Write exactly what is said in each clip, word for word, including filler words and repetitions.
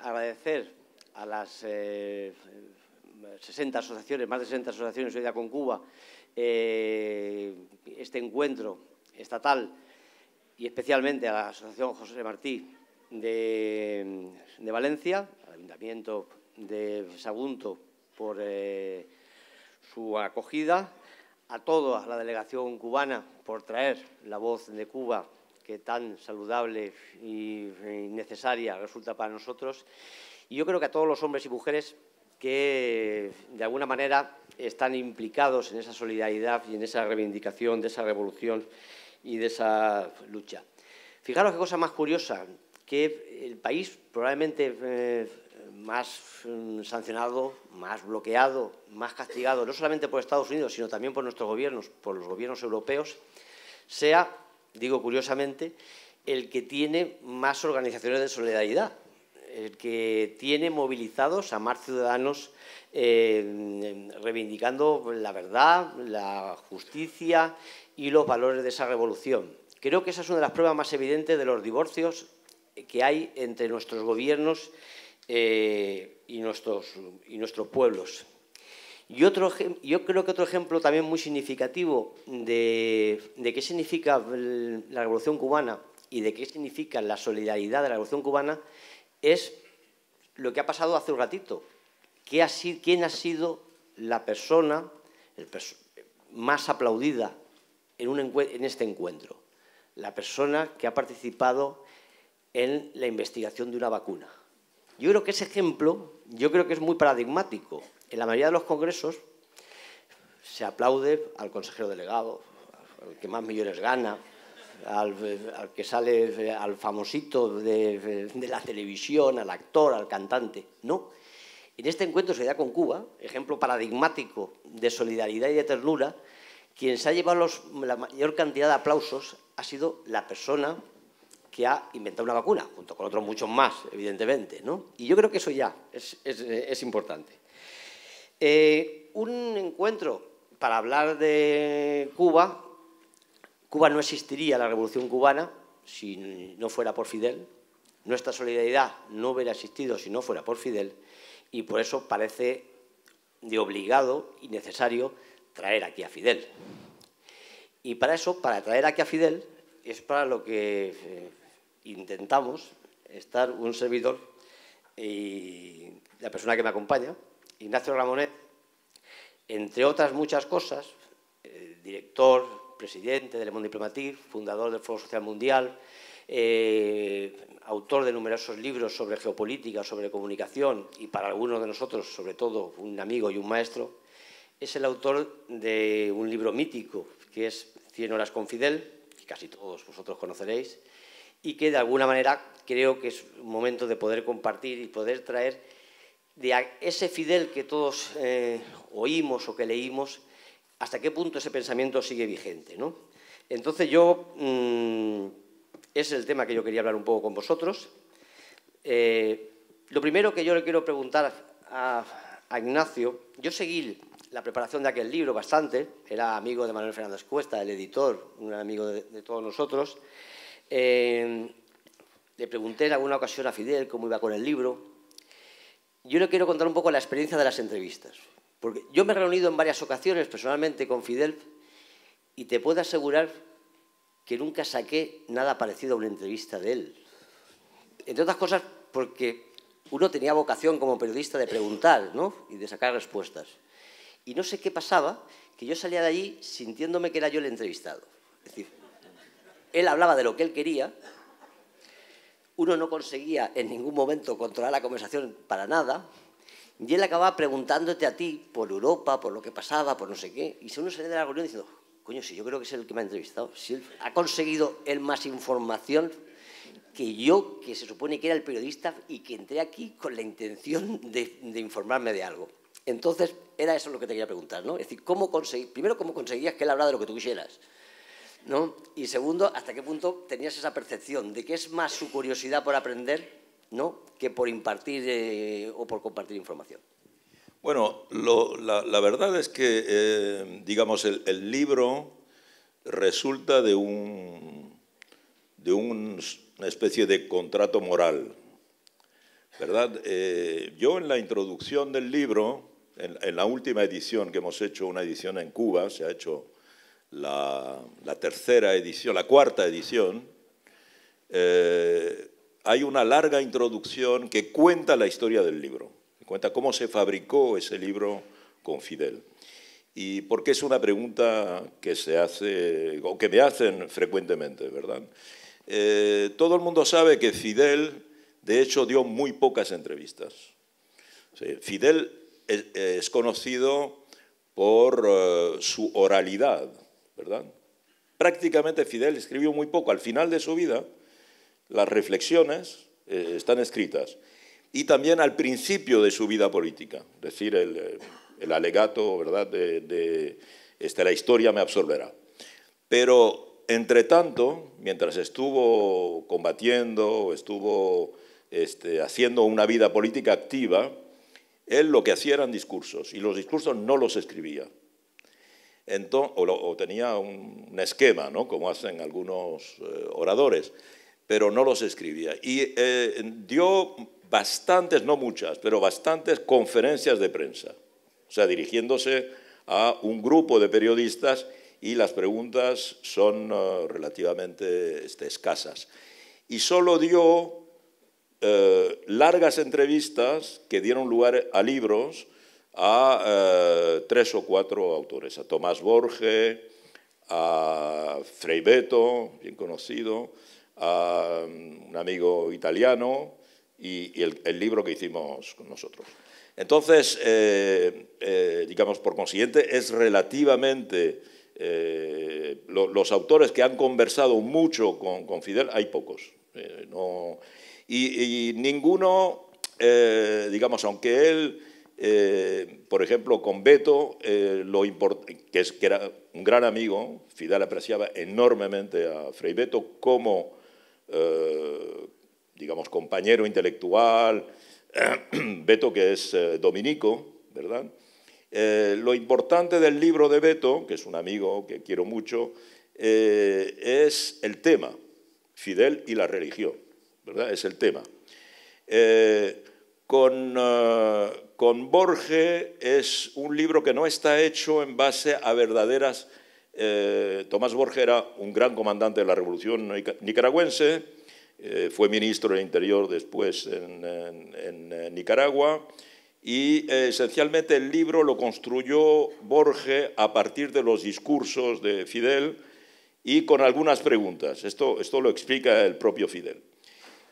agradecer a las eh, sesenta asociaciones, más de sesenta asociaciones de Solidaridad con Cuba, eh, este encuentro estatal y especialmente a la Asociación José Martí de, de Valencia, al Ayuntamiento de Sagunto por eh, su acogida, a toda la delegación cubana por traer la voz de Cuba que tan saludable y necesaria resulta para nosotros. Y yo creo que a todos los hombres y mujeres que, de alguna manera, están implicados en esa solidaridad y en esa reivindicación de esa revolución y de esa lucha. Fijaros qué cosa más curiosa, que el país probablemente eh, más eh, sancionado, más bloqueado, más castigado, no solamente por Estados Unidos, sino también por nuestros gobiernos, por los gobiernos europeos, sea, digo curiosamente, el que tiene más organizaciones de solidaridad, el que tiene movilizados a más ciudadanos eh, reivindicando la verdad, la justicia y los valores de esa revolución. Creo que esa es una de las pruebas más evidentes de los divorcios que hay entre nuestros gobiernos eh, y, nuestros, y nuestros pueblos. Y otro, yo creo que otro ejemplo también muy significativo de, de qué significa la Revolución Cubana y de qué significa la solidaridad de la Revolución Cubana es lo que ha pasado hace un ratito. ¿Qué ha sido, quién ha sido la persona el perso- más aplaudida en, un en este encuentro? La persona que ha participado en la investigación de una vacuna. Yo creo que ese ejemplo, yo creo que es muy paradigmático. En la mayoría de los congresos se aplaude al consejero delegado, al que más millones gana, al, al que sale, al famosito de, de la televisión, al actor, al cantante. No. En este encuentro de Solidaridad con Cuba, ejemplo paradigmático de solidaridad y de ternura, quien se ha llevado los, la mayor cantidad de aplausos ha sido la persona que ha inventado una vacuna, junto con otros muchos más, evidentemente, ¿no? Y yo creo que eso ya es, es, es importante. Eh, un encuentro para hablar de Cuba. Cuba no existiría, la Revolución Cubana, si no fuera por Fidel. Nuestra solidaridad no hubiera existido si no fuera por Fidel. Y por eso parece de obligado y necesario traer aquí a Fidel. Y para eso, para traer aquí a Fidel, es para lo que eh, intentamos estar un servidor y la persona que me acompaña, Ignacio Ramonet, entre otras muchas cosas, eh, director, presidente de Le Monde Diplomatique, fundador del Foro Social Mundial, eh, autor de numerosos libros sobre geopolítica, sobre comunicación y para algunos de nosotros, sobre todo, un amigo y un maestro, es el autor de un libro mítico que es Cien horas con Fidel, que casi todos vosotros conoceréis, y que de alguna manera creo que es un momento de poder compartir y poder traer de ese Fidel que todos eh, oímos o que leímos, hasta qué punto ese pensamiento sigue vigente, ¿no? Entonces yo, mmm, ese es el tema que yo quería hablar un poco con vosotros. Eh, lo primero que yo le quiero preguntar a, a Ignacio, yo seguí la preparación de aquel libro bastante, era amigo de Manuel Fernández Cuesta, el editor, un amigo de, de todos nosotros. Eh, le pregunté en alguna ocasión a Fidel cómo iba con el libro. Yo le quiero contar un poco la experiencia de las entrevistas, porque yo me he reunido en varias ocasiones personalmente con Fidel y te puedo asegurar que nunca saqué nada parecido a una entrevista de él. Entre otras cosas porque uno tenía vocación como periodista de preguntar, ¿no? Y de sacar respuestas. Y no sé qué pasaba, que yo salía de allí sintiéndome que era yo el entrevistado. Es decir, él hablaba de lo que él quería. Uno no conseguía en ningún momento controlar la conversación para nada y él acababa preguntándote a ti por Europa, por lo que pasaba, por no sé qué. Y uno salía de la reunión diciendo, coño, si yo creo que es el que me ha entrevistado, si él ha conseguido él más información que yo, que se supone que era el periodista y que entré aquí con la intención de, de informarme de algo. Entonces, era eso lo que te quería preguntar, ¿no? Es decir, ¿cómo conseguí, primero, cómo conseguías que él hablara de lo que tú quisieras? ¿No? Y segundo, ¿hasta qué punto tenías esa percepción de que es más su curiosidad por aprender, ¿no?, que por impartir eh, o por compartir información? Bueno, lo, la, la verdad es que, eh, digamos, el, el libro resulta de, un, de un, una especie de contrato moral ¿verdad? Eh, yo en la introducción del libro, en, en la última edición que hemos hecho, una edición en Cuba, se ha hecho la, la tercera edición, la cuarta edición, eh, hay una larga introducción que cuenta la historia del libro, que cuenta cómo se fabricó ese libro con Fidel. Y porque es una pregunta que se hace, o que me hacen frecuentemente, ¿verdad? Eh, todo el mundo sabe que Fidel, de hecho, dio muy pocas entrevistas. O sea, Fidel es, es conocido por eh, su oralidad, ¿verdad? Prácticamente Fidel escribió muy poco. Al final de su vida, las reflexiones eh, están escritas. Y también al principio de su vida política, es decir, el... Eh, el alegato, ¿verdad?, de, de este, la historia me absorberá. Pero, entre tanto, mientras estuvo combatiendo, estuvo este, haciendo una vida política activa, él lo que hacía eran discursos, y los discursos no los escribía. Entonces, o, lo, o tenía un, un esquema, ¿no?, como hacen algunos eh, oradores, pero no los escribía. Y eh, dio bastantes, no muchas, pero bastantes conferencias de prensa. O sea, dirigiéndose a un grupo de periodistas y las preguntas son uh, relativamente este, escasas. Y solo dio uh, largas entrevistas que dieron lugar a libros a uh, tres o cuatro autores, a Tomás Borges, a Frei Beto, bien conocido, a um, un amigo italiano y, y el, el libro que hicimos con nosotros. Entonces, eh, eh, digamos, por consiguiente, es relativamente, eh, lo, los autores que han conversado mucho con, con Fidel, hay pocos. Eh, no, y, y ninguno, eh, digamos, aunque él, eh, por ejemplo, con Beto, eh, lo import, que, es, que era un gran amigo, Fidel apreciaba enormemente a Frei Beto como, eh, digamos, compañero intelectual. Beto, que es eh, dominico, ¿verdad? Eh, lo importante del libro de Beto, que es un amigo que quiero mucho, eh, es el tema, Fidel y la religión, ¿verdad? Es el tema. Eh, con, eh, con Borges es un libro que no está hecho en base a verdaderas... Eh, Tomás Borges era un gran comandante de la Revolución nicaragüense, Eh, fue ministro del Interior después en, en, en Nicaragua y eh, esencialmente el libro lo construyó Borges a partir de los discursos de Fidel y con algunas preguntas. Esto, esto lo explica el propio Fidel.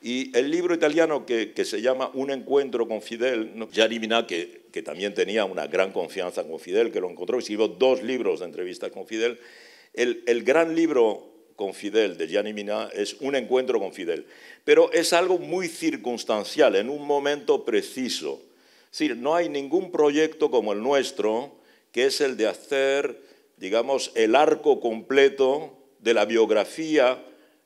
Y el libro italiano que, que se llama Un encuentro con Fidel, ¿no? Gianni Miná, que, que también tenía una gran confianza con Fidel, que lo encontró, escribió dos libros de entrevistas con Fidel. El, el gran libro con Fidel, de Gianni Miná, es Un encuentro con Fidel. Pero es algo muy circunstancial, en un momento preciso. Es decir, no hay ningún proyecto como el nuestro, que es el de hacer, digamos, el arco completo de la biografía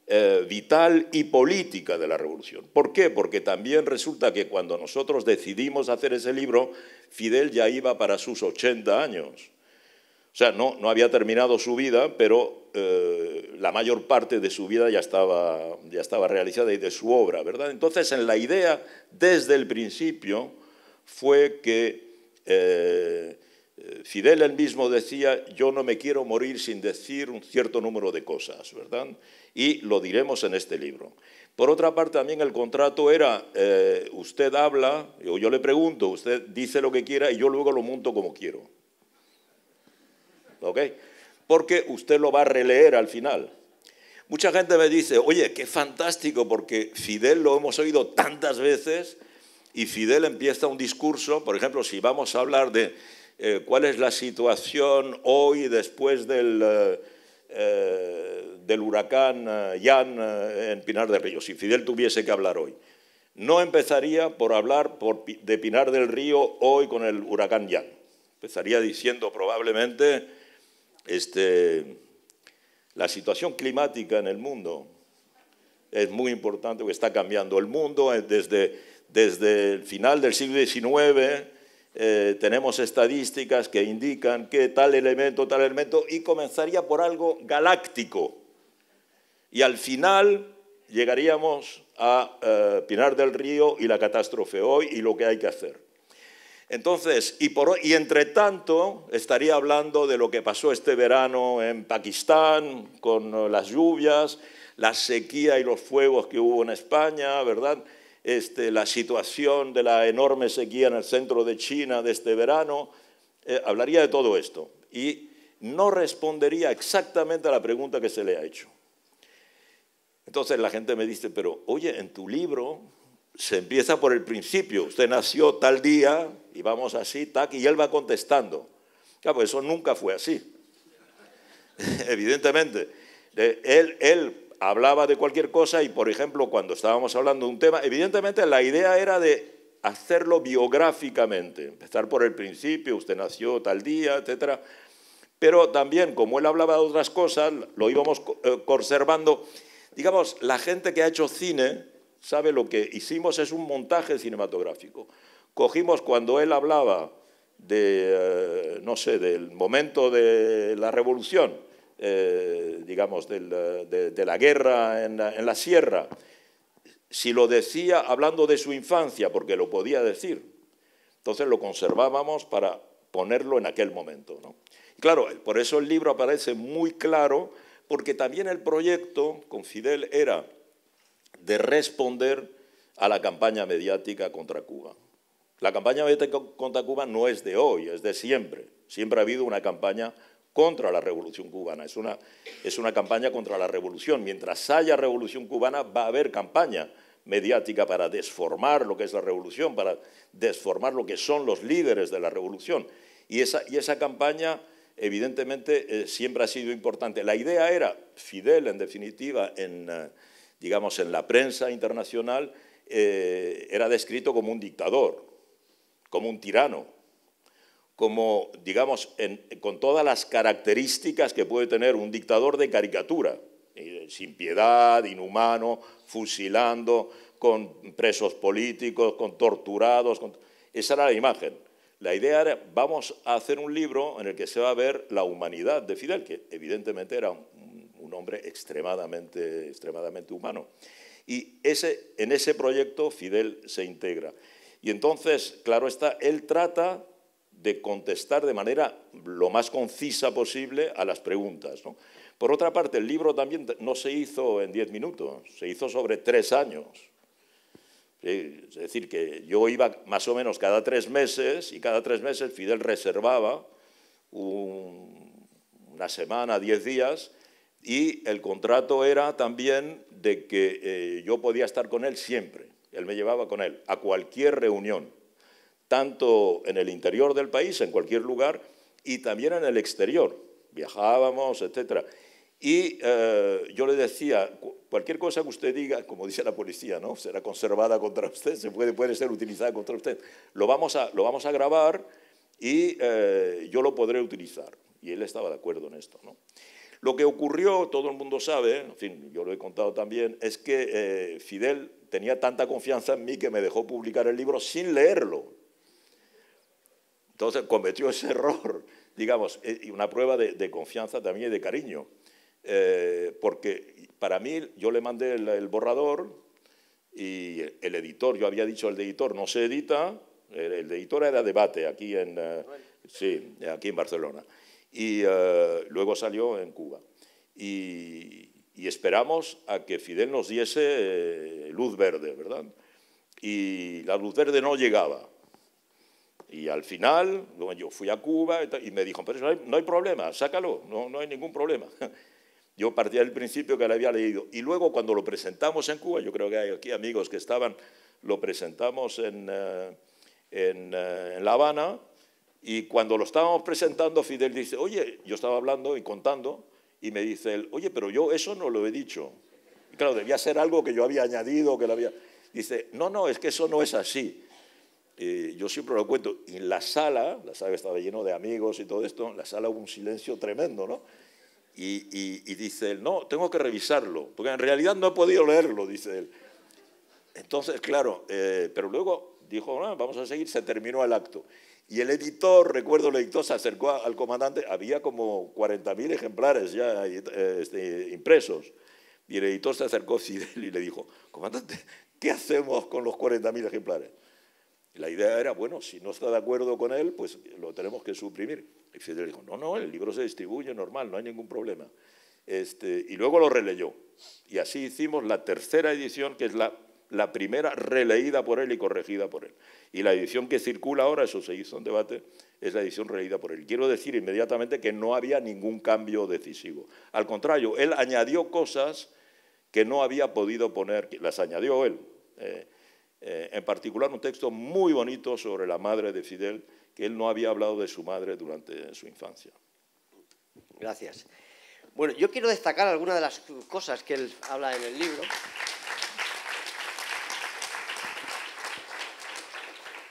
eh, vital y política de la Revolución. ¿Por qué? Porque también resulta que cuando nosotros decidimos hacer ese libro, Fidel ya iba para sus ochenta años. O sea, no, no había terminado su vida, pero... Eh, la mayor parte de su vida ya estaba, ya estaba realizada y de su obra, ¿verdad? Entonces, en la idea, desde el principio, fue que eh, Fidel él mismo decía, yo no me quiero morir sin decir un cierto número de cosas, ¿verdad? Y lo diremos en este libro. Por otra parte, también el contrato era, eh, usted habla, o yo le pregunto, usted dice lo que quiera y yo luego lo monto como quiero. ¿Ok? Porque usted lo va a releer al final. Mucha gente me dice, oye, qué fantástico, porque Fidel lo hemos oído tantas veces y Fidel empieza un discurso, por ejemplo, si vamos a hablar de eh, cuál es la situación hoy después del, eh, eh, del huracán eh, Ian eh, en Pinar del Río, si Fidel tuviese que hablar hoy. No empezaría por hablar por, de Pinar del Río hoy con el huracán Ian. Empezaría diciendo probablemente... Este, la situación climática en el mundo es muy importante porque está cambiando el mundo. Desde, desde el final del siglo diecinueve eh, tenemos estadísticas que indican que tal elemento, tal elemento, y comenzaría por algo galáctico. Y al final llegaríamos a uh, Pinar del Río y la catástrofe hoy y lo que hay que hacer. Entonces, y, por, y entre tanto, estaría hablando de lo que pasó este verano en Pakistán, con las lluvias, la sequía y los fuegos que hubo en España, ¿verdad? Este, la situación de la enorme sequía en el centro de China de este verano, eh, hablaría de todo esto y no respondería exactamente a la pregunta que se le ha hecho. Entonces la gente me dice, pero oye, en tu libro se empieza por el principio, usted nació tal día y vamos así, tac, y él va contestando. Claro, pues eso nunca fue así, evidentemente. Él, él hablaba de cualquier cosa y, por ejemplo, cuando estábamos hablando de un tema, evidentemente la idea era de hacerlo biográficamente, empezar por el principio, usted nació tal día, etcétera. Pero también, como él hablaba de otras cosas, lo íbamos conservando. Digamos, la gente que ha hecho cine sabe lo que hicimos es un montaje cinematográfico. Cogimos cuando él hablaba de, eh, no sé, del momento de la revolución, eh, digamos, del, de, de la guerra en la, en la sierra. Si lo decía hablando de su infancia, porque lo podía decir, entonces lo conservábamos para ponerlo en aquel momento, ¿no? Y claro, por eso el libro aparece muy claro, porque también el proyecto con Fidel era de responder a la campaña mediática contra Cuba. La campaña mediática contra Cuba no es de hoy, es de siempre. Siempre ha habido una campaña contra la Revolución Cubana. Es una, es una campaña contra la revolución. Mientras haya Revolución Cubana va a haber campaña mediática para desformar lo que es la revolución, para desformar lo que son los líderes de la revolución. Y esa, y esa campaña... evidentemente, eh, siempre ha sido importante. La idea era, Fidel, en definitiva, en, eh, digamos, en la prensa internacional, eh, era descrito como un dictador, como un tirano, como, digamos, en, con todas las características que puede tener un dictador de caricatura, eh, sin piedad, inhumano, fusilando, con presos políticos, con torturados. Con... Esa era la imagen. La idea era, vamos a hacer un libro en el que se va a ver la humanidad de Fidel, que evidentemente era un, un hombre extremadamente, extremadamente humano. Y ese, en ese proyecto Fidel se integra. Y entonces, claro está, él trata de contestar de manera lo más concisa posible a las preguntas, ¿no? Por otra parte, el libro también no se hizo en diez minutos, se hizo sobre tres años. Sí, es decir, que yo iba más o menos cada tres meses y cada tres meses Fidel reservaba un, una semana, diez días, y el contrato era también de que eh, yo podía estar con él siempre. Él me llevaba con él a cualquier reunión, tanto en el interior del país, en cualquier lugar, y también en el exterior. Viajábamos, etcétera. Y eh, yo le decía, cualquier cosa que usted diga, como dice la policía, ¿no? Será conservada contra usted, se puede, puede ser utilizada contra usted. Lo vamos a, lo vamos a grabar y eh, yo lo podré utilizar. Y él estaba de acuerdo en esto, ¿no? Lo que ocurrió, todo el mundo sabe, en fin, yo lo he contado también, es que eh, Fidel tenía tanta confianza en mí que me dejó publicar el libro sin leerlo. Entonces cometió ese error, digamos, y una prueba de, de confianza también y de cariño. Eh, porque para mí, yo le mandé el, el borrador y el, el editor, yo había dicho al editor, no se edita, el, el editor era Debate, aquí en, eh, sí, aquí en Barcelona, y eh, luego salió en Cuba. Y, y esperamos a que Fidel nos diese eh, luz verde, ¿verdad? Y la luz verde no llegaba. Y al final, yo fui a Cuba y, tal, y me dijo, pero no hay, no hay problema, sácalo, no, no hay ningún problema. Yo partía del principio que lo había leído. Y luego, cuando lo presentamos en Cuba, yo creo que hay aquí amigos que estaban, lo presentamos en, eh, en, eh, en La Habana, y cuando lo estábamos presentando, Fidel dice, oye, yo estaba hablando y contando, y me dice él, oye, pero yo eso no lo he dicho. Y claro, debía ser algo que yo había añadido, que lo había... Dice, no, no, es que eso no es así. Eh, yo siempre lo cuento. Y en la sala, la sala estaba llena de amigos y todo esto, en la sala hubo un silencio tremendo, ¿no? Y, y, y dice él, no, tengo que revisarlo, porque en realidad no he podido leerlo, dice él. Entonces, claro, eh, pero luego dijo, no, vamos a seguir, se terminó el acto. Y el editor, recuerdo, el editor se acercó al comandante, había como cuarenta mil ejemplares ya eh, este, impresos. Y el editor se acercó a Fidel y le dijo, comandante, ¿qué hacemos con los cuarenta mil ejemplares? Y la idea era, bueno, si no está de acuerdo con él, pues lo tenemos que suprimir. Y Fidel dijo, no, no, el libro se distribuye normal, no hay ningún problema. Este, y luego lo releyó. Y así hicimos la tercera edición, que es la, la primera releída por él y corregida por él. Y la edición que circula ahora, eso se hizo en debate, es la edición releída por él. Quiero decir inmediatamente que no había ningún cambio decisivo. Al contrario, él añadió cosas que no había podido poner, las añadió él. Eh, eh, en particular, un texto muy bonito sobre la madre de Fidel, que él no había hablado de su madre durante su infancia. Gracias. Bueno, yo quiero destacar algunas de las cosas que él habla en el libro.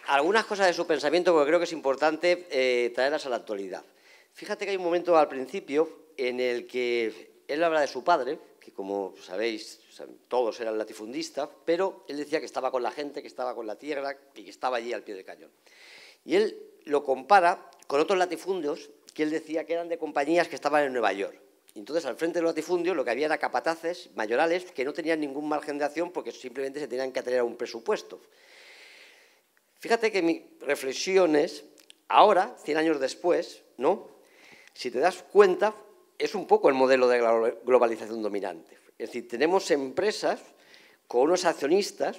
Algunas cosas de su pensamiento, porque creo que es importante eh, traerlas a la actualidad. Fíjate que hay un momento al principio en el que él habla de su padre, que como sabéis, todos eran latifundistas, pero él decía que estaba con la gente, que estaba con la tierra y que estaba allí al pie del cañón. Y él lo compara con otros latifundios que él decía que eran de compañías que estaban en Nueva York. Entonces, al frente de los latifundios lo que había era capataces mayorales que no tenían ningún margen de acción porque simplemente se tenían que atener a un presupuesto. Fíjate que mis reflexiones, ahora, cien años después, ¿no?, si te das cuenta, es un poco el modelo de la globalización dominante. Es decir, tenemos empresas con unos accionistas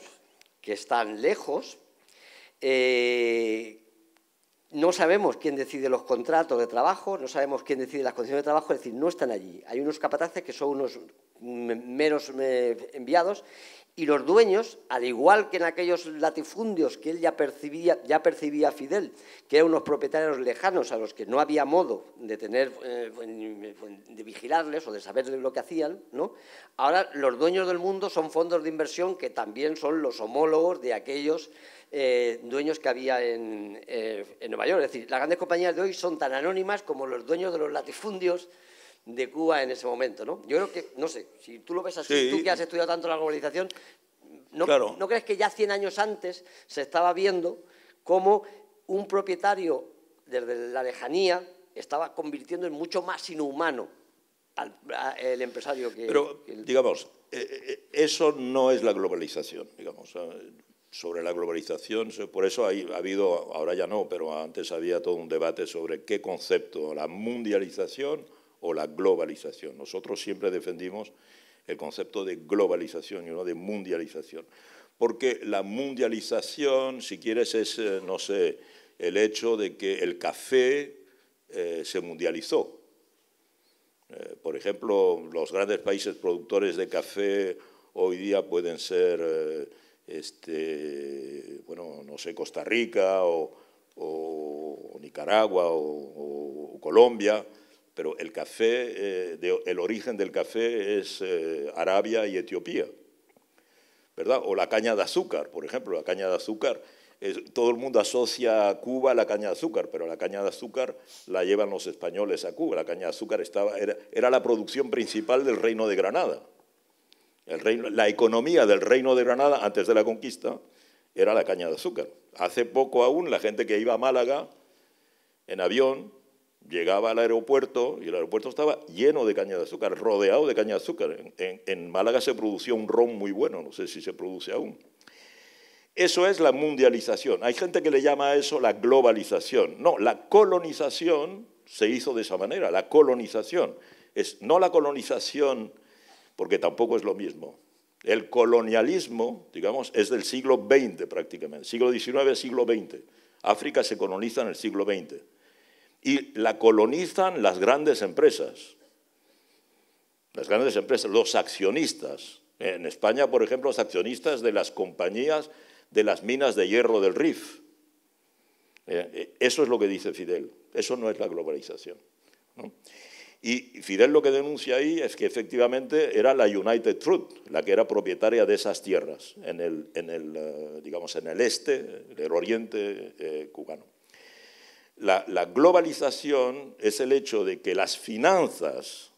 que están lejos, eh, no sabemos quién decide los contratos de trabajo, no sabemos quién decide las condiciones de trabajo, es decir, no están allí. Hay unos capataces que son unos meros enviados y los dueños, al igual que en aquellos latifundios que él ya percibía, ya percibía Fidel, que eran unos propietarios lejanos a los que no había modo de tener, eh, de vigilarles o de saber lo que hacían, ¿no? Ahora los dueños del mundo son fondos de inversión que también son los homólogos de aquellos Eh, dueños que había en, eh, en Nueva York. Es decir, las grandes compañías de hoy son tan anónimas como los dueños de los latifundios de Cuba en ese momento, ¿no? Yo creo que, no sé, si tú lo ves así, sí. Tú que has estudiado tanto la globalización, ¿no, claro. ¿no crees que ya cien años antes se estaba viendo cómo un propietario desde la lejanía estaba convirtiendo en mucho más inhumano al a, el empresario que… Pero, que el... digamos, eh, eso no es la globalización, digamos… Eh, sobre la globalización, por eso hay, ha habido, ahora ya no, pero antes había todo un debate sobre qué concepto, la mundialización o la globalización. Nosotros siempre defendimos el concepto de globalización y no de mundialización, porque la mundialización, si quieres, es, no sé, el hecho de que el café eh, se mundializó. Eh, por ejemplo, los grandes países productores de café hoy día pueden ser… Eh, Este, bueno, no sé, Costa Rica o, o, o Nicaragua o, o, o Colombia, pero el café, eh, de, el origen del café es eh, Arabia y Etiopía, ¿verdad? O la caña de azúcar, por ejemplo, la caña de azúcar, es, todo el mundo asocia a Cuba la caña de azúcar, pero la caña de azúcar la llevan los españoles a Cuba, la caña de azúcar estaba, era, era la producción principal del Reino de Granada. El reino, la economía del Reino de Granada antes de la conquista era la caña de azúcar. Hace poco aún la gente que iba a Málaga en avión llegaba al aeropuerto y el aeropuerto estaba lleno de caña de azúcar, rodeado de caña de azúcar. En, en, en Málaga se producía un ron muy bueno, no sé si se produce aún. Eso es la mundialización. Hay gente que le llama a eso la globalización. No, la colonización se hizo de esa manera, la colonización. Es, no la colonización... porque tampoco es lo mismo. El colonialismo, digamos, es del siglo veinte prácticamente, siglo diecinueve, siglo veinte. África se coloniza en el siglo veinte y la colonizan las grandes empresas, las grandes empresas, los accionistas. En España, por ejemplo, los accionistas de las compañías de las minas de hierro del R I F. Eso es lo que dice Fidel, eso no es la globalización, ¿no? Y Fidel lo que denuncia ahí es que efectivamente era la United Fruit la que era propietaria de esas tierras en el, en el, digamos, en el este, el oriente eh, cubano. La, la globalización es el hecho de que las finanzas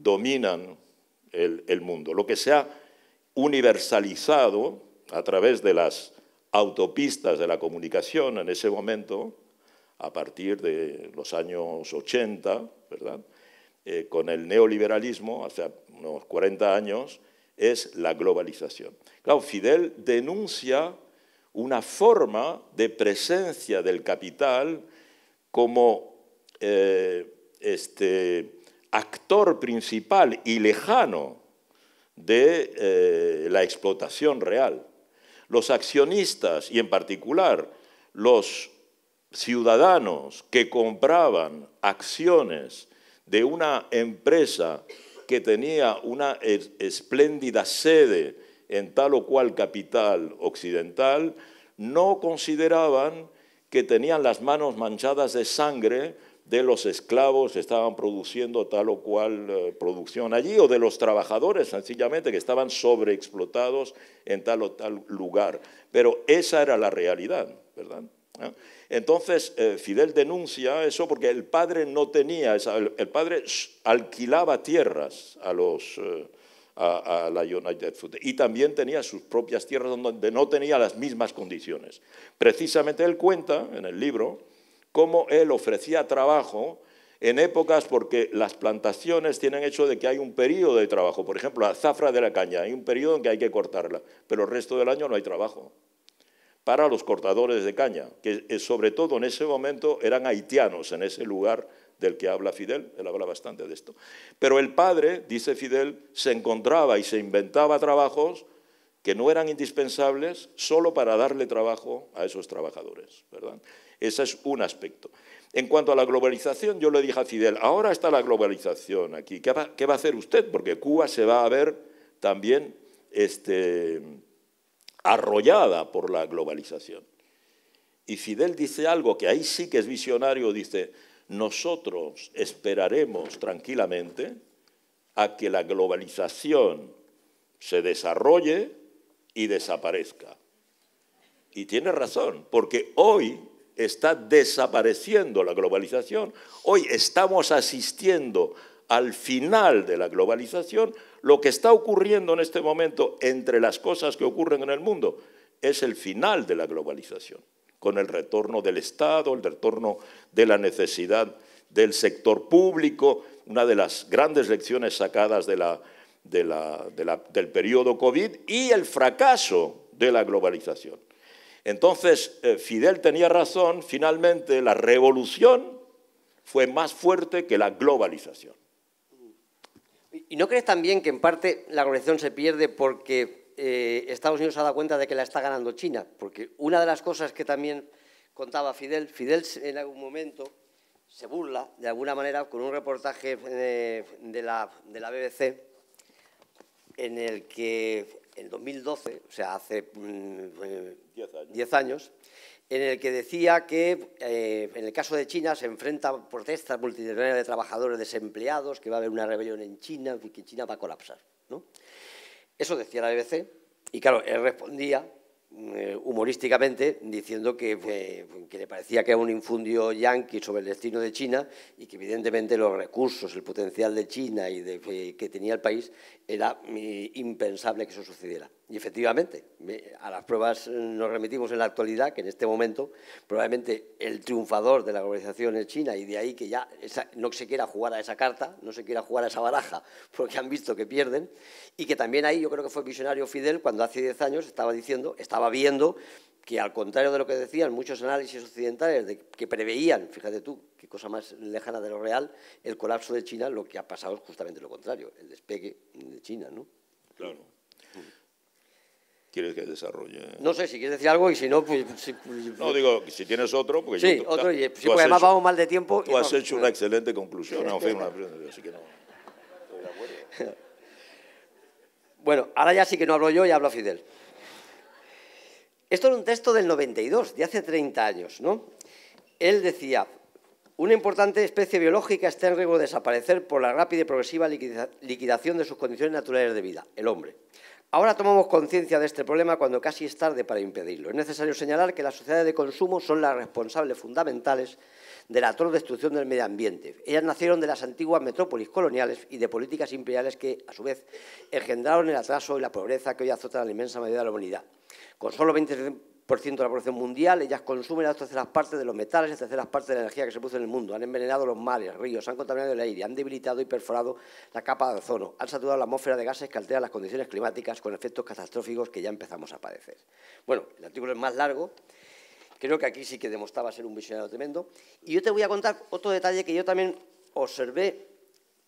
dominan el, el mundo. Lo que se ha universalizado a través de las autopistas de la comunicación en ese momento, a partir de los años ochenta, ¿verdad?, Eh, con el neoliberalismo, o sea, unos cuarenta años, es la globalización. Claro, Fidel denuncia una forma de presencia del capital como eh, este, actor principal y lejano de eh, la explotación real. Los accionistas y en particular los ciudadanos que compraban acciones de una empresa que tenía una espléndida sede en tal o cual capital occidental, no consideraban que tenían las manos manchadas de sangre de los esclavos que estaban produciendo tal o cual eh, producción allí, o de los trabajadores, sencillamente, que estaban sobreexplotados en tal o tal lugar. Pero esa era la realidad, ¿verdad? ¿Eh? Entonces, eh, Fidel denuncia eso porque el padre no tenía, esa, el, el padre alquilaba tierras a, los, eh, a, a la United Fruit, y también tenía sus propias tierras donde no tenía las mismas condiciones. Precisamente él cuenta, en el libro, cómo él ofrecía trabajo en épocas, porque las plantaciones tienen hecho de que hay un periodo de trabajo. Por ejemplo, la zafra de la caña, hay un periodo en que hay que cortarla, pero el resto del año no hay trabajo para los cortadores de caña, que sobre todo en ese momento eran haitianos en ese lugar del que habla Fidel, él habla bastante de esto. Pero el padre, dice Fidel, se encontraba y se inventaba trabajos que no eran indispensables solo para darle trabajo a esos trabajadores, ¿verdad? Ese es un aspecto. En cuanto a la globalización, yo le dije a Fidel, ahora está la globalización aquí, ¿qué va, qué va a hacer usted? Porque Cuba se va a ver también este, arrollada por la globalización. Y Fidel dice algo que ahí sí que es visionario, dice, nosotros esperaremos tranquilamente a que la globalización se desarrolle y desaparezca. Y tiene razón, porque hoy está desapareciendo la globalización, hoy estamos asistiendo al final de la globalización. Lo que está ocurriendo en este momento, entre las cosas que ocurren en el mundo, es el final de la globalización, con el retorno del Estado, el retorno de la necesidad del sector público. Una de las grandes lecciones sacadas de la, de la, de la, del periodo COVID y el fracaso de la globalización. Entonces, eh, Fidel tenía razón, finalmente la revolución fue más fuerte que la globalización. ¿Y no crees también que en parte la globalización se pierde porque eh, Estados Unidos se ha dado cuenta de que la está ganando China? Porque una de las cosas que también contaba Fidel, Fidel en algún momento se burla de alguna manera con un reportaje de, de, la, de la B B C en el que... en dos mil doce, o sea, hace diez años, en el que decía que eh, en el caso de China se enfrentan protestas multitudinarias de trabajadores desempleados, que va a haber una rebelión en China, que China va a colapsar, ¿no? Eso decía la B B C, y claro, él respondía eh, humorísticamente diciendo que, eh, que le parecía que era un infundio yanqui sobre el destino de China y que evidentemente los recursos, el potencial de China y de, eh, que tenía el país era eh, impensable que eso sucediera. Y efectivamente, a las pruebas nos remitimos en la actualidad, que en este momento probablemente el triunfador de la globalización es China, y de ahí que ya esa, no se quiera jugar a esa carta, no se quiera jugar a esa baraja, porque han visto que pierden. Y que también ahí yo creo que fue visionario Fidel cuando hace diez años estaba diciendo, estaba viendo que al contrario de lo que decían muchos análisis occidentales, de que preveían, fíjate tú, qué cosa más lejana de lo real, el colapso de China, lo que ha pasado es justamente lo contrario, el despegue de China, ¿no? Claro. ¿Quieres que desarrolle? No sé, si quieres decir algo y si no, pues... Si, pues no, digo, si tienes otro... Porque sí, yo, otro, y, sí, porque además hecho, vamos mal de tiempo... Tú has no, hecho una no. excelente conclusión, no, una, así que no... Estoy de acuerdo. Bueno, ahora ya sí que no hablo yo, ya hablo Fidel. Esto era un texto del noventa y dos, de hace treinta años, ¿no? Él decía, una importante especie biológica está en riesgo de desaparecer por la rápida y progresiva liquidación de sus condiciones naturales de vida, el hombre. Ahora tomamos conciencia de este problema cuando casi es tarde para impedirlo. Es necesario señalar que las sociedades de consumo son las responsables fundamentales de la atroz destrucción del medio ambiente. Ellas nacieron de las antiguas metrópolis coloniales y de políticas imperiales que, a su vez, engendraron el atraso y la pobreza que hoy azotan a la inmensa mayoría de la humanidad. Con solo 20 por ciento de la población mundial, ellas consumen las terceras partes de los metales y las terceras partes de la energía que se produce en el mundo, han envenenado los mares, ríos, han contaminado el aire, han debilitado y perforado la capa de ozono, han saturado la atmósfera de gases que alteran las condiciones climáticas con efectos catastróficos que ya empezamos a padecer. Bueno, el artículo es más largo, creo que aquí sí que demostraba ser un visionario tremendo, y yo te voy a contar otro detalle que yo también observé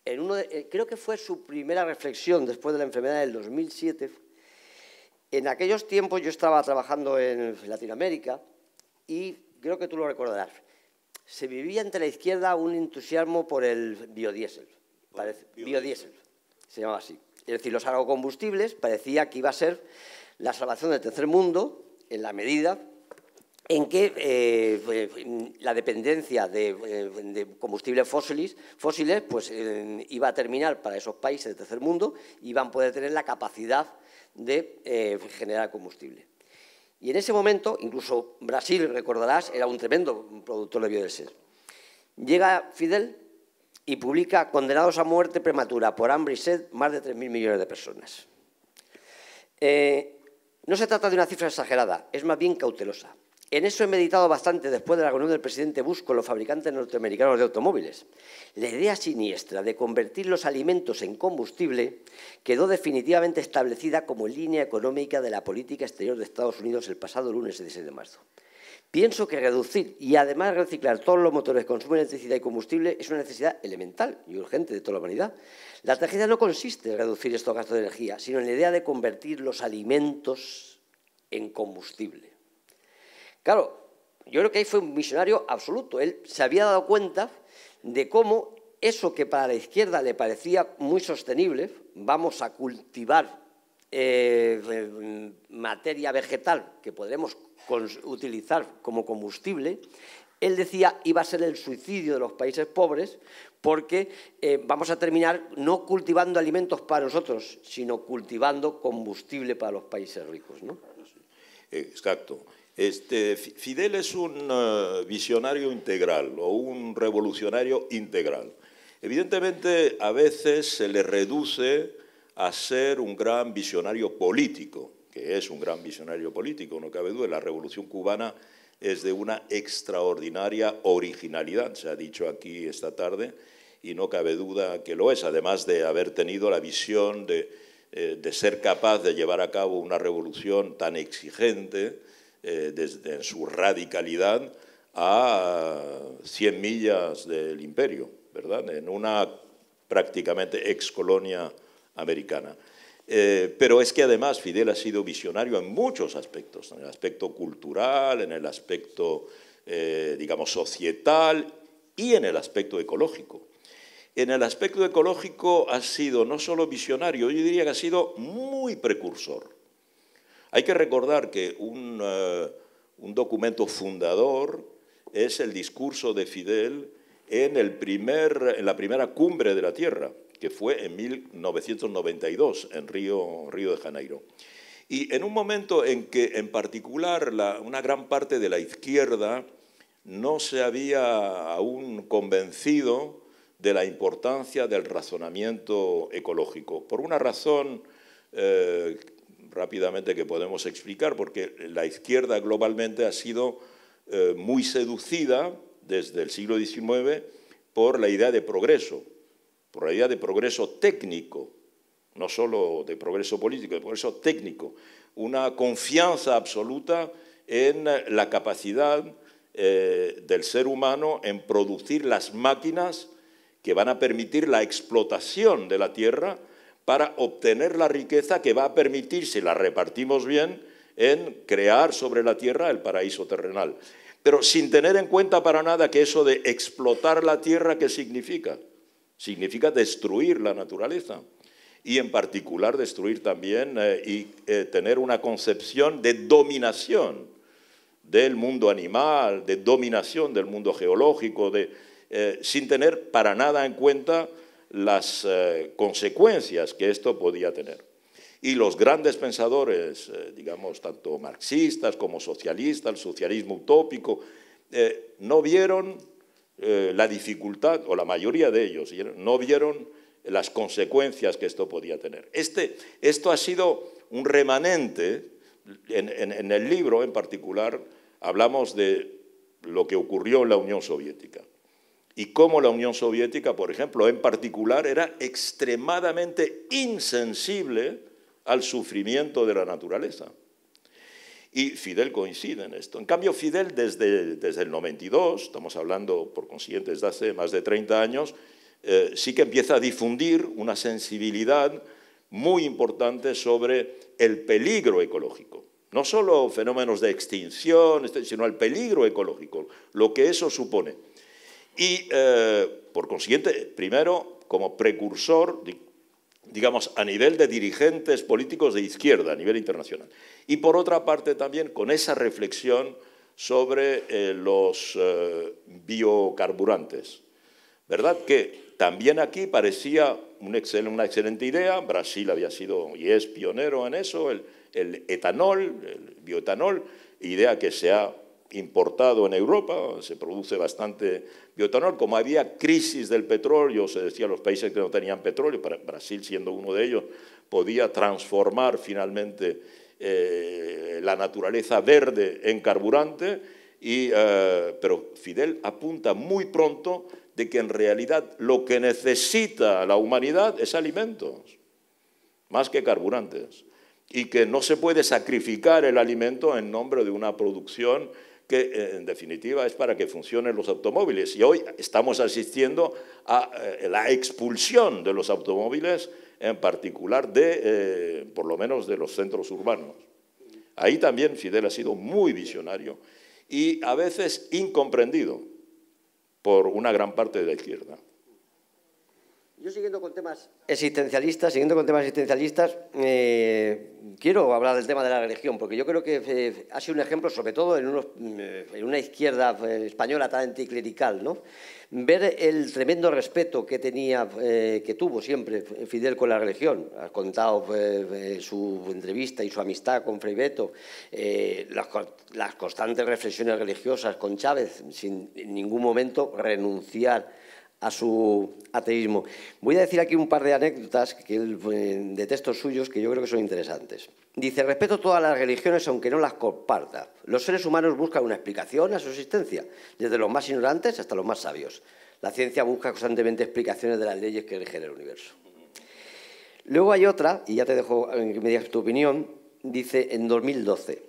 en uno de, creo que fue su primera reflexión después de la enfermedad del dos mil siete. En aquellos tiempos yo estaba trabajando en Latinoamérica y creo que tú lo recordarás. Se vivía entre la izquierda un entusiasmo por el biodiesel. Parece, biodiesel, se llamaba así. Es decir, los agrocombustibles parecía que iba a ser la salvación del tercer mundo en la medida en que eh, la dependencia de, de combustibles fósiles, fósiles pues, eh, iba a terminar para esos países del tercer mundo y iban a poder tener la capacidad de eh, generar combustible. Y en ese momento, incluso Brasil, recordarás, era un tremendo productor de biodiesel. Llega Fidel y publica Condenados a muerte prematura por hambre y sed más de tres mil millones de personas. Eh, no se trata de una cifra exagerada, es más bien cautelosa. En eso he meditado bastante después de la reunión del presidente Bush con los fabricantes norteamericanos de automóviles. La idea siniestra de convertir los alimentos en combustible quedó definitivamente establecida como línea económica de la política exterior de Estados Unidos el pasado lunes dieciséis de marzo. Pienso que reducir y además reciclar todos los motores que consumen electricidad y combustible es una necesidad elemental y urgente de toda la humanidad. La estrategia no consiste en reducir estos gastos de energía, sino en la idea de convertir los alimentos en combustible. Claro, yo creo que ahí fue un visionario absoluto. Él se había dado cuenta de cómo eso que para la izquierda le parecía muy sostenible, vamos a cultivar eh, materia vegetal que podremos utilizar como combustible, él decía iba a ser el suicidio de los países pobres porque eh, vamos a terminar no cultivando alimentos para nosotros, sino cultivando combustible para los países ricos, ¿no? Exacto. Este, Fidel es un uh, visionario integral o un revolucionario integral. Evidentemente, a veces se le reduce a ser un gran visionario político, que es un gran visionario político, no cabe duda. La Revolución Cubana es de una extraordinaria originalidad, se ha dicho aquí esta tarde, y no cabe duda que lo es, además de haber tenido la visión de, eh, de ser capaz de llevar a cabo una revolución tan exigente, Eh, desde en su radicalidad a cien millas del imperio, ¿verdad? En una prácticamente ex colonia americana. Eh, pero es que además Fidel ha sido visionario en muchos aspectos, en el aspecto cultural, en el aspecto, eh, digamos, societal y en el aspecto ecológico. En el aspecto ecológico ha sido no solo visionario, yo diría que ha sido muy precursor. Hay que recordar que un, uh, un documento fundador es el discurso de Fidel en, el primer, en la primera cumbre de la Tierra, que fue en mil novecientos noventa y dos, en Río, Río de Janeiro. Y en un momento en que, en particular, la, una gran parte de la izquierda no se había aún convencido de la importancia del razonamiento ecológico, por una razón eh, rápidamente que podemos explicar, porque la izquierda globalmente ha sido eh, muy seducida desde el siglo diecinueve por la idea de progreso, por la idea de progreso técnico, no solo de progreso político, de progreso técnico, una confianza absoluta en la capacidad eh, del ser humano en producir las máquinas que van a permitir la explotación de la tierra para obtener la riqueza que va a permitir, si la repartimos bien, en crear sobre la tierra el paraíso terrenal. Pero sin tener en cuenta para nada que eso de explotar la tierra, ¿qué significa? Significa destruir la naturaleza y en particular destruir también eh, y eh, tener una concepción de dominación del mundo animal, de dominación del mundo geológico, de, eh, sin tener para nada en cuenta las eh, consecuencias que esto podía tener. Y los grandes pensadores, eh, digamos, tanto marxistas como socialistas, el socialismo utópico, eh, no vieron eh, la dificultad, o la mayoría de ellos, no vieron las consecuencias que esto podía tener. Este, esto ha sido un remanente en, en, en el libro en particular hablamos de lo que ocurrió en la Unión Soviética y cómo la Unión Soviética, por ejemplo, en particular, era extremadamente insensible al sufrimiento de la naturaleza. Y Fidel coincide en esto. En cambio, Fidel desde, desde el noventa y dos, estamos hablando por consiguiente desde hace más de treinta años, eh, sí que empieza a difundir una sensibilidad muy importante sobre el peligro ecológico. No solo fenómenos de extinción, sino el peligro ecológico, lo que eso supone. Y, eh, por consiguiente, primero, como precursor, digamos, a nivel de dirigentes políticos de izquierda, a nivel internacional. Y, por otra parte, también con esa reflexión sobre eh, los eh, biocarburantes. ¿Verdad? Que también aquí parecía un excel, una excelente idea. Brasil había sido y es pionero en eso, el, el etanol, el bioetanol, idea que se ha importado en Europa, se produce bastante bioetanol. Como había crisis del petróleo, se decía los países que no tenían petróleo, para Brasil siendo uno de ellos, podía transformar finalmente eh, la naturaleza verde en carburante, y, eh, pero Fidel apunta muy pronto de que en realidad lo que necesita la humanidad es alimentos, más que carburantes, y que no se puede sacrificar el alimento en nombre de una producción que en definitiva es para que funcionen los automóviles. Y hoy estamos asistiendo a la expulsión de los automóviles, en particular de, eh, por lo menos de los centros urbanos. Ahí también Fidel ha sido muy visionario y a veces incomprendido por una gran parte de la izquierda. Yo siguiendo con temas existencialistas, siguiendo con temas existencialistas, eh, quiero hablar del tema de la religión, porque yo creo que eh, ha sido un ejemplo, sobre todo en, unos, en una izquierda española tan anticlerical, ¿no? Ver el tremendo respeto que tenía, eh, que tuvo siempre Fidel con la religión. Has contado eh, su entrevista y su amistad con Frei Beto, eh, las, las constantes reflexiones religiosas con Chávez, sin en ningún momento renunciar a su ateísmo. Voy a decir aquí un par de anécdotas que él, de textos suyos, que yo creo que son interesantes. Dice: respeto todas las religiones aunque no las comparta. Los seres humanos buscan una explicación a su existencia, desde los más ignorantes hasta los más sabios. La ciencia busca constantemente explicaciones de las leyes que rigen el universo. Luego hay otra, y ya te dejo que me digas tu opinión, dice en dos mil doce.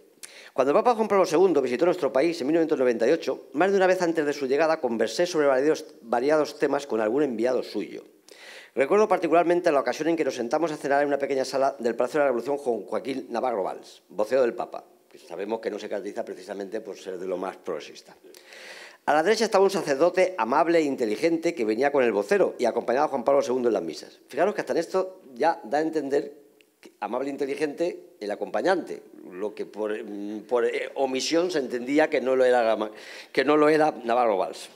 Cuando el Papa Juan Pablo segundo visitó nuestro país en mil novecientos noventa y ocho, más de una vez antes de su llegada conversé sobre varios, variados temas con algún enviado suyo. Recuerdo particularmente la ocasión en que nos sentamos a cenar en una pequeña sala del Palacio de la Revolución con Joaquín Navarro Valls, vocero del Papa, que sabemos que no se caracteriza precisamente por ser de lo más progresista. A la derecha estaba un sacerdote amable e inteligente que venía con el vocero y acompañaba a Juan Pablo segundo en las misas. Fijaros que hasta en esto ya da a entender amable, inteligente, el acompañante, lo que por, por eh, omisión se entendía que no lo era, que no lo era Navarro Valls.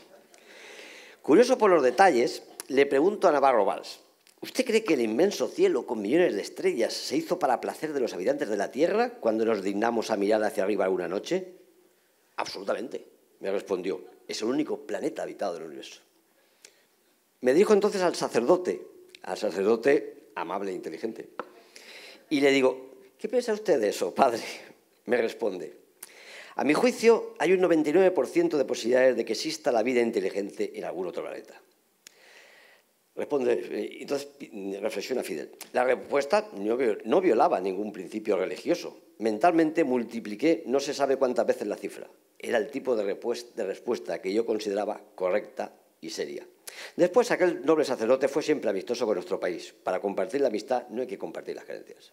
Curioso por los detalles, le pregunto a Navarro Valls: ¿usted cree que el inmenso cielo con millones de estrellas se hizo para placer de los habitantes de la Tierra cuando nos dignamos a mirar hacia arriba alguna noche? Absolutamente, me respondió, es el único planeta habitado del universo. Me dijo entonces al sacerdote, al sacerdote amable e inteligente, y le digo: ¿qué piensa usted de eso, padre? Me responde: a mi juicio hay un noventa y nueve por ciento de posibilidades de que exista la vida inteligente en algún otro planeta. Responde, entonces reflexiona Fidel. La respuesta no violaba ningún principio religioso. Mentalmente multipliqué no se sabe cuántas veces la cifra. Era el tipo de respuesta que yo consideraba correcta y seria. Después, aquel noble sacerdote fue siempre amistoso con nuestro país. Para compartir la amistad no hay que compartir las creencias.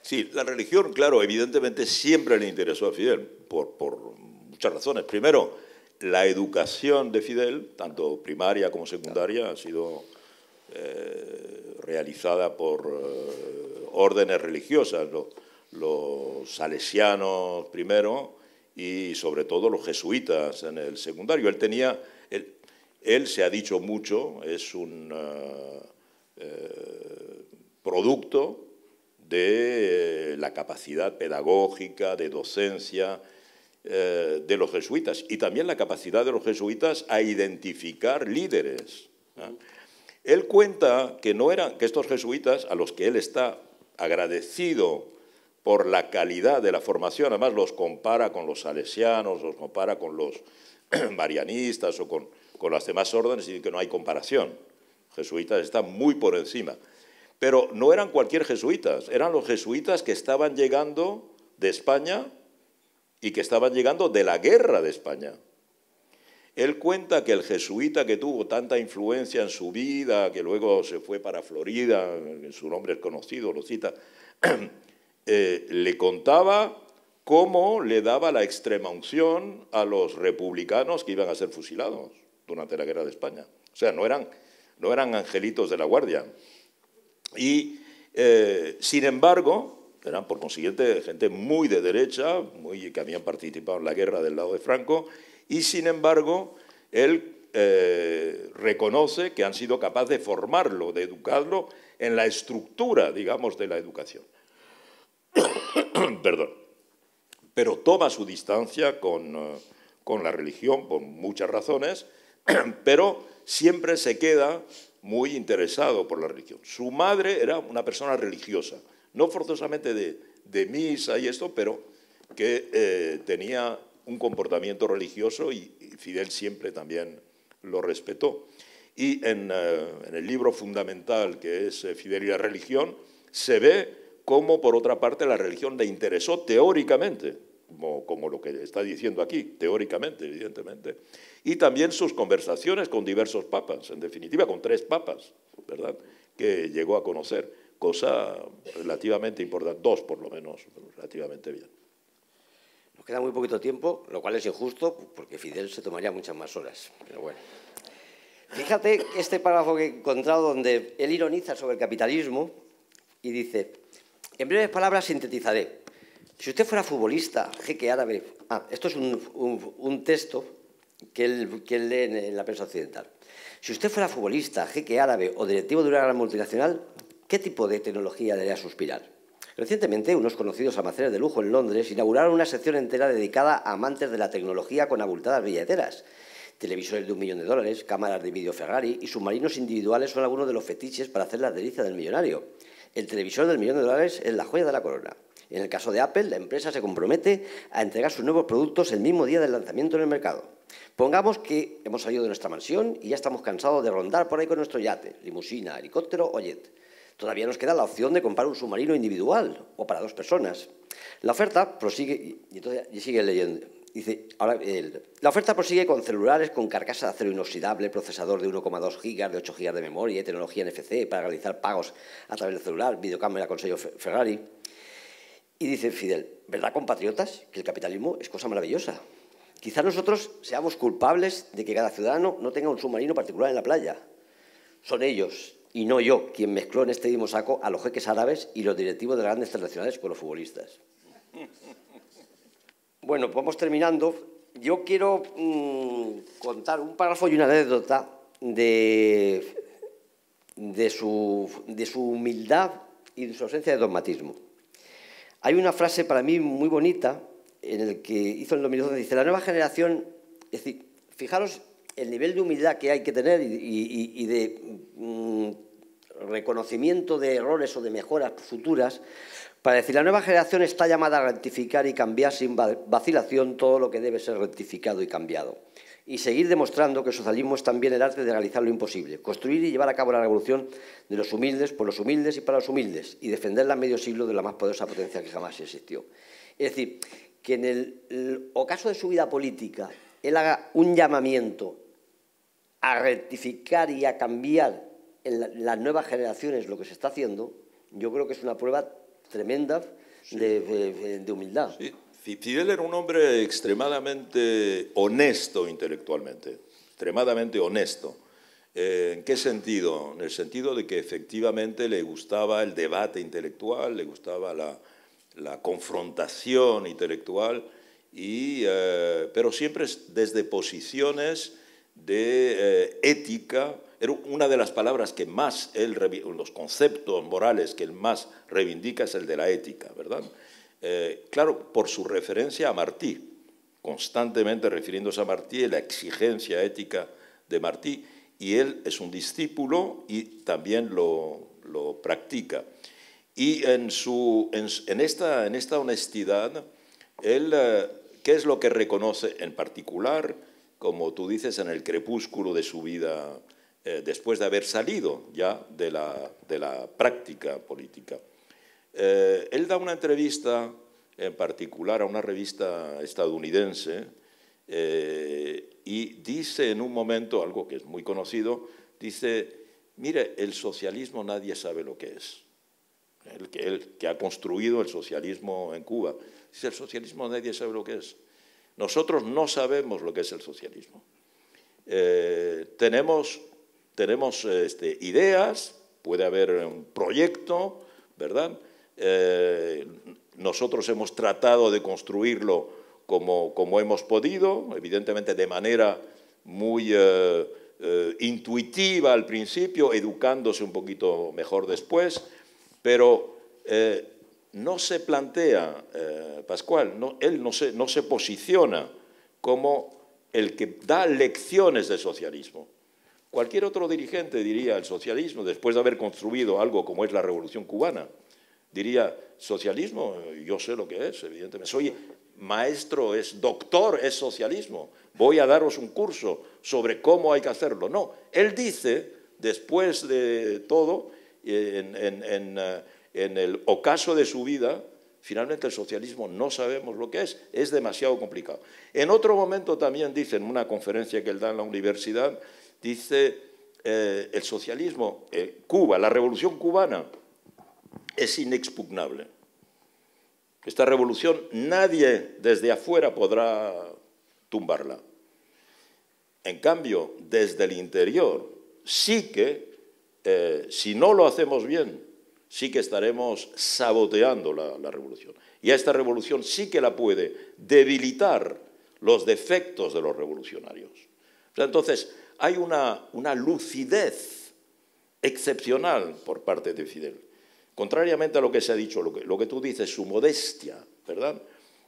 Sí, la religión, claro, evidentemente siempre le interesó a Fidel, por, por muchas razones. Primero, la educación de Fidel, tanto primaria como secundaria, ha sido eh, realizada por eh, órdenes religiosas, los, los salesianos primero, y sobre todo los jesuitas en el secundario. Él tenía, él, él se ha dicho mucho, es un uh, eh, producto de eh, la capacidad pedagógica, de docencia eh, de los jesuitas, y también la capacidad de los jesuitas a identificar líderes, ¿no? Él cuenta que, no eran, que estos jesuitas a los que él está agradecido por la calidad de la formación, además los compara con los salesianos, los compara con los marianistas o con, con las demás órdenes, y que no hay comparación. Jesuitas están muy por encima. Pero no eran cualquier jesuitas, eran los jesuitas que estaban llegando de España y que estaban llegando de la guerra de España. Él cuenta que el jesuita que tuvo tanta influencia en su vida, que luego se fue para Florida, su nombre es conocido, lo cita, eh, le contaba cómo le daba la extrema unción a los republicanos que iban a ser fusilados durante la guerra de España. O sea, no eran, no eran angelitos de la guardia. Y, eh, sin embargo, eran por consiguiente gente muy de derecha, muy, que habían participado en la guerra del lado de Franco. Y, sin embargo, él eh, reconoce que han sido capaces de formarlo, de educarlo en la estructura, digamos, de la educación. Perdón. Pero toma su distancia con, con la religión, por muchas razones, pero siempre se queda muy interesado por la religión. Su madre era una persona religiosa, no forzosamente de, de misa y esto, pero que eh, tenía un comportamiento religioso, y Fidel siempre también lo respetó. Y en, eh, en el libro fundamental que es Fidel y la religión, se ve cómo, por otra parte, la religión le interesó teóricamente, como, como lo que está diciendo aquí, teóricamente, evidentemente, y también sus conversaciones con diversos papas, en definitiva con tres papas, ¿verdad?, que llegó a conocer, cosa relativamente importante, dos por lo menos, relativamente bien. Nos queda muy poquito tiempo, lo cual es injusto, porque Fidel se tomaría muchas más horas. Pero bueno. Fíjate este párrafo que he encontrado, donde él ironiza sobre el capitalismo y dice, en breves palabras sintetizaré. Si usted fuera futbolista, jeque árabe... Ah, esto es un, un, un texto que él, que él lee en, en la prensa occidental. Si usted fuera futbolista, jeque árabe o directivo de una gran multinacional, ¿qué tipo de tecnología debería suspirar? Recientemente, unos conocidos almacenes de lujo en Londres inauguraron una sección entera dedicada a amantes de la tecnología con abultadas billeteras. Televisores de un millón de dólares, cámaras de vídeo Ferrari y submarinos individuales son algunos de los fetiches para hacer la delicia del millonario. El televisor del millón de dólares es la joya de la corona. En el caso de Apple, la empresa se compromete a entregar sus nuevos productos el mismo día del lanzamiento en el mercado. Pongamos que hemos salido de nuestra mansión y ya estamos cansados de rondar por ahí con nuestro yate, limusina, helicóptero o jet. Todavía nos queda la opción de comprar un submarino individual o para dos personas. La oferta prosigue, y entonces sigue leyendo, dice, ahora, el, la oferta prosigue con celulares con carcasa de acero inoxidable, procesador de uno coma dos gigas, de ocho gigas de memoria y tecnología N F C para realizar pagos a través del celular, videocámara con sello Ferrari. Y dice Fidel, ¿verdad, compatriotas, que el capitalismo es cosa maravillosa? Quizá nosotros seamos culpables de que cada ciudadano no tenga un submarino particular en la playa. Son ellos, y no yo, quien mezcló en este mismo saco a los jeques árabes y los directivos de las grandes internacionales con los futbolistas. Bueno, vamos terminando. Yo quiero mmm, contar un párrafo y una anécdota de, de, su, de su humildad y de su ausencia de dogmatismo. Hay una frase para mí muy bonita en el que hizo en dos mil doce, dice, la nueva generación, es decir, fijaros el nivel de humildad que hay que tener y, y, y de mm, reconocimiento de errores o de mejoras futuras, para decir, la nueva generación está llamada a rectificar y cambiar sin vacilación todo lo que debe ser rectificado y cambiado, y seguir demostrando que el socialismo es también el arte de realizar lo imposible, construir y llevar a cabo la revolución de los humildes, por los humildes y para los humildes, y defenderla medio siglo de la más poderosa potencia que jamás existió. Es decir, que en el, el ocaso de su vida política él haga un llamamiento a rectificar y a cambiar en la, las nuevas generaciones lo que se está haciendo, yo creo que es una prueba tremenda de, de, de humildad. Sí. Fidel era un hombre extremadamente honesto intelectualmente, extremadamente honesto. Eh, ¿En qué sentido? En el sentido de que efectivamente le gustaba el debate intelectual, le gustaba la, la confrontación intelectual, y, eh, pero siempre desde posiciones de eh, ética. Era una de las palabras que más él, los conceptos morales que él más reivindica es el de la ética, ¿verdad? Eh, claro, por su referencia a Martí, constantemente refiriéndose a Martí, la exigencia ética de Martí, y él es un discípulo y también lo, lo practica. Y en, su, en, en, esta, en esta honestidad, él, ¿qué es lo que reconoce en particular, como tú dices, en el crepúsculo de su vida, eh, después de haber salido ya de la, de la práctica política? Eh, él da una entrevista en particular a una revista estadounidense eh, y dice en un momento, algo que es muy conocido, dice, mire, el socialismo nadie sabe lo que es. El que, el que ha construido el socialismo en Cuba. Dice, el socialismo nadie sabe lo que es. Nosotros no sabemos lo que es el socialismo. Eh, tenemos tenemos este, ideas, puede haber un proyecto, ¿verdad? Eh, nosotros hemos tratado de construirlo como, como hemos podido, evidentemente de manera muy eh, eh, intuitiva al principio, educándose un poquito mejor después. Pero eh, no se plantea, eh, Pascual, no, él no se, no se posiciona como el que da lecciones de socialismo. Cualquier otro dirigente diría el socialismo, después de haber construido algo como es la Revolución Cubana, diría, socialismo, yo sé lo que es, evidentemente, soy maestro, es doctor, es socialismo, voy a daros un curso sobre cómo hay que hacerlo. No, él dice, después de todo, En, en, en, en el ocaso de su vida, finalmente el socialismo no sabemos lo que es, es demasiado complicado. En otro momento también dice, en una conferencia que él da en la universidad, dice, eh, el socialismo, eh, Cuba, la Revolución Cubana es inexpugnable. Esta revolución nadie desde afuera podrá tumbarla. En cambio, desde el interior sí que Eh, si no lo hacemos bien, sí que estaremos saboteando la, la revolución. Y a esta revolución sí que la puede debilitar los defectos de los revolucionarios. O sea, entonces, hay una, una lucidez excepcional por parte de Fidel. Contrariamente a lo que se ha dicho, lo que, lo que tú dices, su modestia, ¿verdad?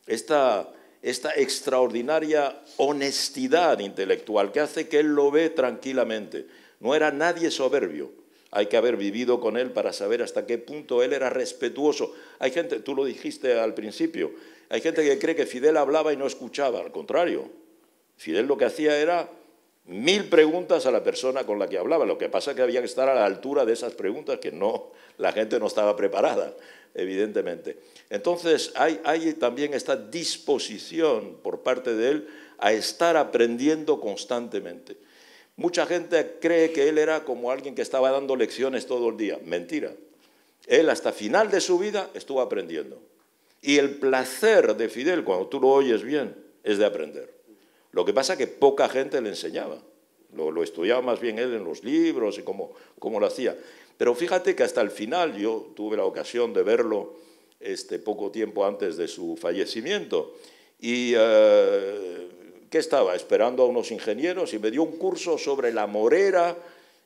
Esta, esta extraordinaria honestidad intelectual que hace que él lo ve tranquilamente. No era nadie soberbio. Hay que haber vivido con él para saber hasta qué punto él era respetuoso. Hay gente, tú lo dijiste al principio, hay gente que cree que Fidel hablaba y no escuchaba. Al contrario, Fidel lo que hacía era mil preguntas a la persona con la que hablaba. Lo que pasa es que había que estar a la altura de esas preguntas que no, la gente no estaba preparada, evidentemente. Entonces, hay, hay también esta disposición por parte de él a estar aprendiendo constantemente. Mucha gente cree que él era como alguien que estaba dando lecciones todo el día. Mentira. Él hasta final de su vida estuvo aprendiendo. Y el placer de Fidel, cuando tú lo oyes bien, es de aprender. Lo que pasa es que poca gente le enseñaba. Lo, lo estudiaba más bien él en los libros y cómo, cómo lo hacía. Pero fíjate que hasta el final, yo tuve la ocasión de verlo este, poco tiempo antes de su fallecimiento, y... Eh, que estaba esperando a unos ingenieros y me dio un curso sobre la morera,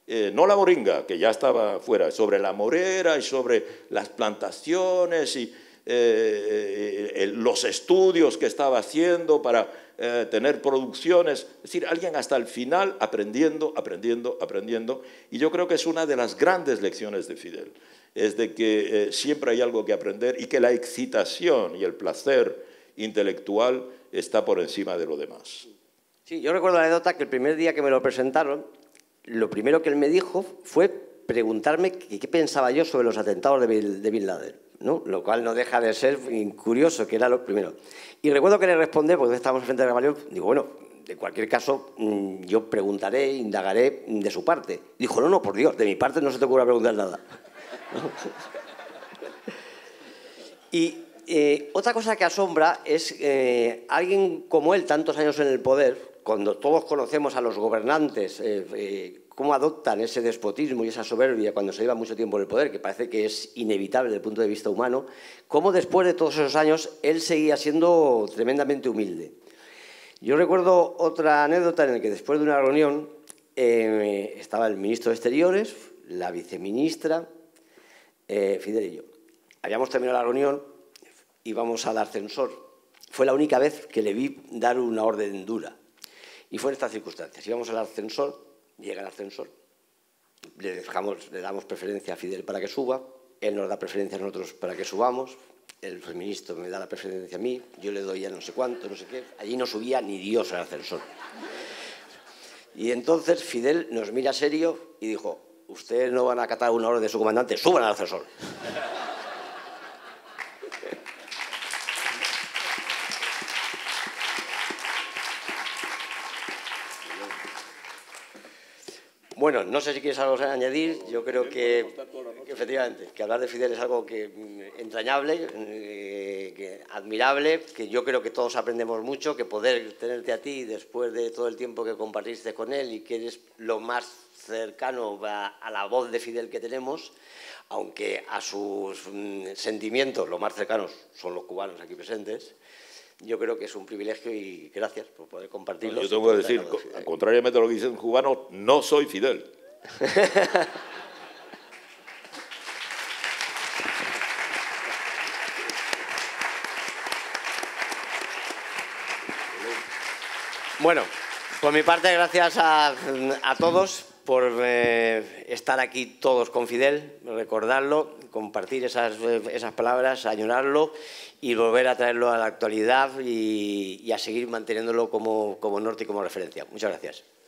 eh, no la moringa, que ya estaba fuera, sobre la morera y sobre las plantaciones y eh, eh, los estudios que estaba haciendo para eh, tener producciones. Es decir, alguien hasta el final aprendiendo, aprendiendo, aprendiendo. Y yo creo que es una de las grandes lecciones de Fidel, es de que eh, siempre hay algo que aprender y que la excitación y el placer intelectual está por encima de lo demás. Sí, yo recuerdo la anécdota que el primer día que me lo presentaron, lo primero que él me dijo fue preguntarme qué, qué pensaba yo sobre los atentados de Bin, de Bin Laden, ¿no? Lo cual no deja de ser curioso, que era lo primero. Y recuerdo que le respondí, porque estábamos frente a Gamaliel, digo, bueno, de cualquier caso, yo preguntaré, indagaré de su parte. Dijo, no, no, por Dios, de mi parte no se te ocurra preguntar nada. Y... Eh, otra cosa que asombra es eh, alguien como él, tantos años en el poder, cuando todos conocemos a los gobernantes, eh, eh, cómo adoptan ese despotismo y esa soberbia cuando se lleva mucho tiempo en el poder, que parece que es inevitable desde el punto de vista humano, cómo después de todos esos años él seguía siendo tremendamente humilde. Yo recuerdo otra anécdota en la que después de una reunión eh, estaba el ministro de Exteriores, la viceministra, eh, Fidel y yo. Habíamos terminado la reunión, íbamos al ascensor. Fue la única vez que le vi dar una orden dura. Y fue en estas circunstancias. Íbamos al ascensor, llega el ascensor, le, dejamos, le damos preferencia a Fidel para que suba, él nos da preferencia a nosotros para que subamos, el feministo me da la preferencia a mí, yo le doy a no sé cuánto, no sé qué, allí no subía ni Dios al ascensor. Y entonces Fidel nos mira serio y dijo, ustedes no van a acatar una orden de su comandante, suban al ascensor. Bueno, no sé si quieres algo añadir, yo creo que, que efectivamente, que hablar de Fidel es algo que, entrañable, eh, que, admirable, que yo creo que todos aprendemos mucho, que poder tenerte a ti después de todo el tiempo que compartiste con él y que eres lo más cercano a, a la voz de Fidel que tenemos, aunque a sus mm, sentimientos lo más cercanos son los cubanos aquí presentes. Yo creo que es un privilegio y gracias por poder compartirlo. Yo tengo que decir, co contrariamente a lo que dicen los cubanos, no soy Fidel. Bueno, por mi parte, gracias a, a todos por eh, estar aquí todos con Fidel, recordarlo, compartir esas, esas palabras, añorarlo y volver a traerlo a la actualidad y, y a seguir manteniéndolo como, como norte y como referencia. Muchas gracias.